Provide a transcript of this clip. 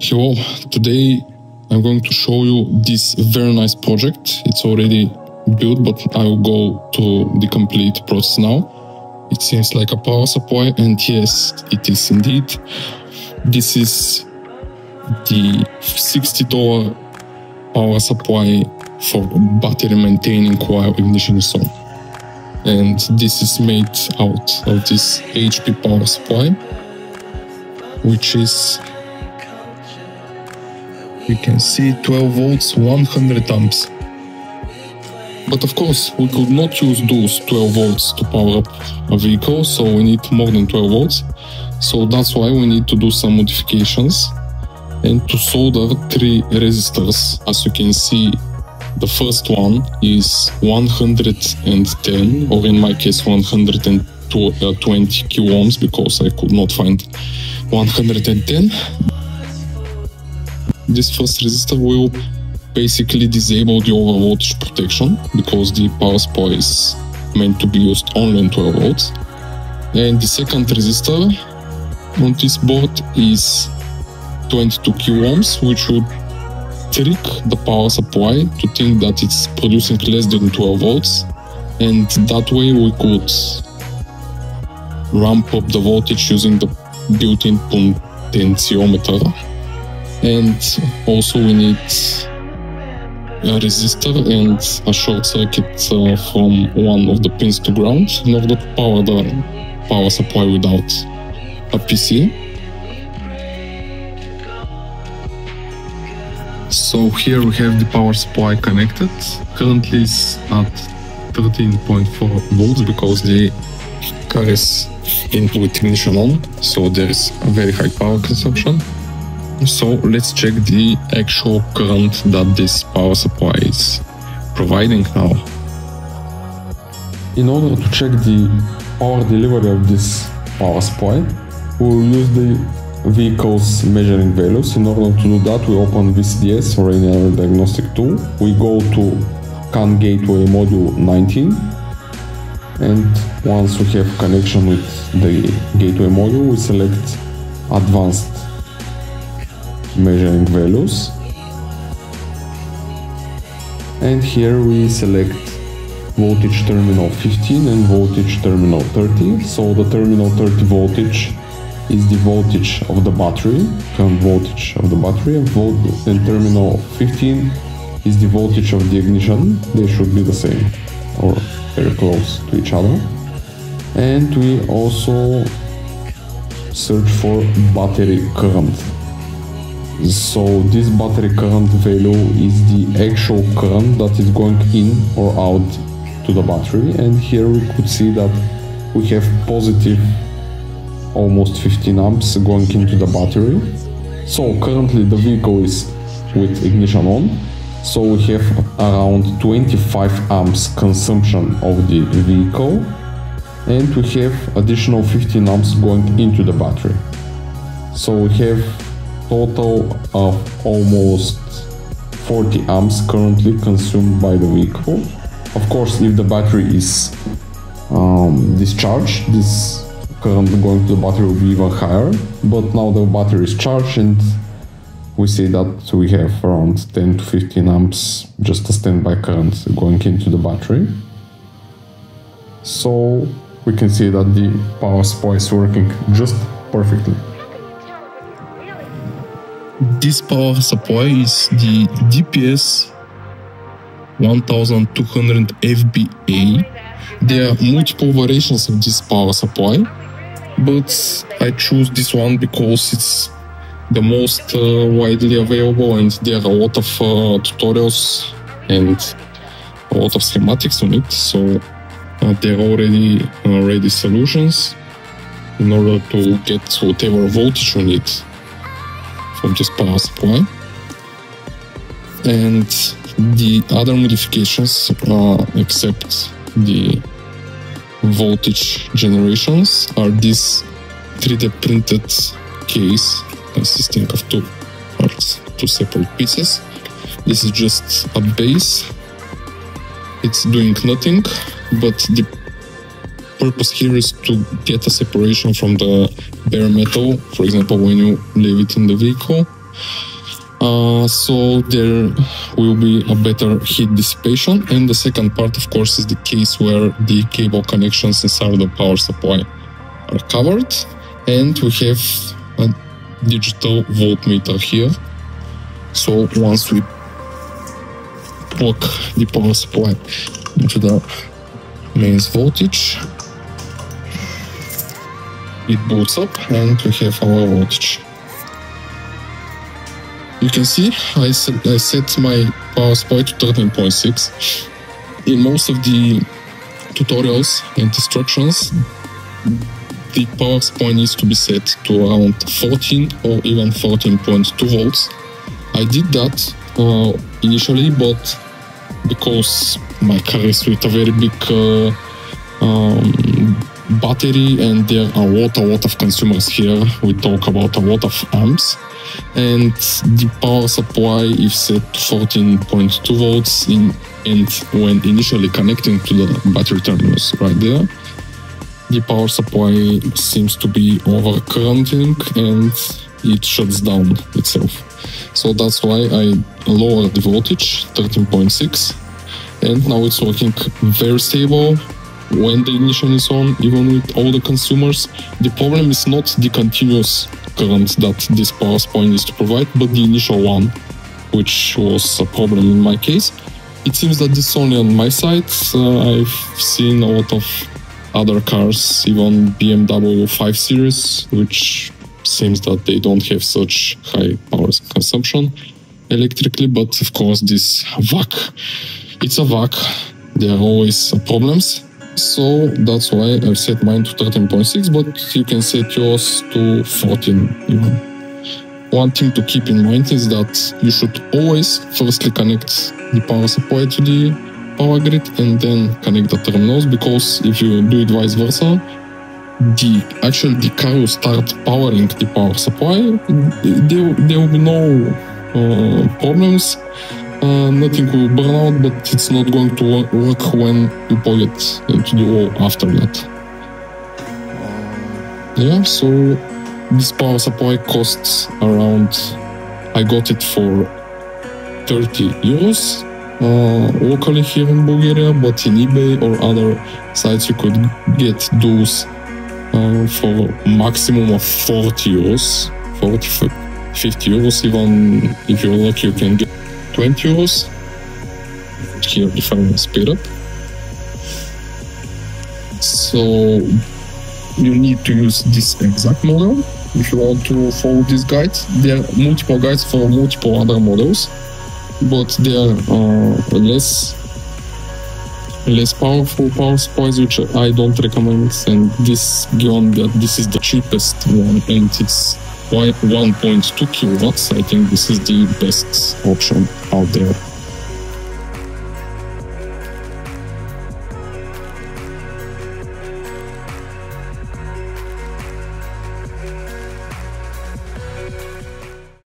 Hello, today I'm going to show you this very nice project. It's already built, but I will go to the complete process now. It seems like a power supply, and yes, it is indeed. This is the $60 power supply for battery maintaining while ignition is on. And this is made out of this HP power supply, which is, you can see, 12 volts, 100 amps. But of course, we could not use those 12 volts to power up a vehicle, so we need more than 12 volts. So that's why we need to do some modifications and to solder three resistors. As you can see, the first one is 110, or in my case 120 kilo ohms, because I could not find 110. This first resistor will basically disable the overvoltage protection, because the power supply is meant to be used only on 12 volts. And the second resistor on this board is 22 kilo ohms, which would trick the power supply to think that it's producing less than 12 volts, and that way we could ramp up the voltage using the built-in potentiometer. And also we need a resistor and a short circuit from one of the pins to ground in order to power the power supply without a PC. So here we have the power supply connected. Currently it's at 13.4 volts because the car is into ignition on, so there is a very high power consumption. So let's check the actual current that this power supply is providing now. In order to check the power delivery of this power supply, we'll use the vehicle's measuring values. In order to do that, we open VCDS or any other diagnostic tool. We go to CAN Gateway Module 19, and once we have connection with the gateway module, we select Advanced Measuring Values, and here we select voltage terminal 15 and voltage terminal 30. So the terminal 30 voltage is the voltage of the battery, current voltage of the battery, and terminal 15 is the voltage of the ignition. They should be the same or very close to each other. And we also search for battery current. So this battery current value is the actual current that is going in or out to the battery, and here we could see that we have positive almost 15 amps going into the battery. So currently the vehicle is with ignition on, so we have around 25 amps consumption of the vehicle, and we have additional 15 amps going into the battery. So we have total of almost 40 amps currently consumed by the vehicle. Of course, if the battery is discharged, this current going to the battery will be even higher, but now the battery is charged and we see that we have around 10 to 15 amps just a standby current going into the battery. So we can see that the power supply is working just perfectly. This power supply is the DPS-1200FBA. There are multiple variations of this power supply, but I choose this one because it's the most widely available, and there are a lot of tutorials and a lot of schematics on it, so there are already ready solutions in order to get whatever voltage you need from this power supply. And the other modifications, except the voltage generations, are this 3D printed case consisting of two parts, two separate pieces. This is just a base, it's doing nothing, but the purpose here is to get a separation from the bare metal, for example when you leave it in the vehicle, So there will be a better heat dissipation. And the second part, of course, is the case where the cable connections inside the power supply are covered, and we have a digital voltmeter here. So once we plug the power supply into the mains voltage, it boots up and we have our voltage. You can see I set my power supply to 13.6. In most of the tutorials and instructions, the power supply needs to be set to around 14 or even 14.2 volts. I did that initially, but because my car is with a very big battery and there are a lot of consumers here. We talk about a lot of amps, and the power supply is set to 14.2 volts and when initially connecting to the battery terminals right there, the power supply seems to be overcurrenting and it shuts down itself. So that's why I lowered the voltage, 13.6, and now it's working very stable. When the ignition is on, even with all the consumers, the problem is not the continuous current that this power supply needs to provide, but the initial one, which was a problem in my case. It seems that this is only on my side. I've seen a lot of other cars, even BMW 5 Series, which seems that they don't have such high power consumption electrically, but of course this VAG, it's a VAG, there are always problems. So that's why I've set mine to 13.6, but you can set yours to 14 even. One thing to keep in mind is that you should always firstly connect the power supply to the power grid and then connect the terminals, because if you do it vice versa, the car will start powering the power supply. There will be no problems. Nothing will burn out, but it's not going to work when you plug it into the wall after that. Yeah, so this power supply costs around, I got it for 30 euros locally here in Bulgaria, but in eBay or other sites you could get those for maximum of 40 euros, 40, 50 euros, even if you're lucky you can get 20 euros. Here if I want to speed up. So you need to use this exact model if you want to follow this guide. There are multiple guides for multiple other models, but they are less powerful power supplies, which I don't recommend. And this, given that this is the cheapest one and it's 1.2 kilowatts, I think this is the best option out there.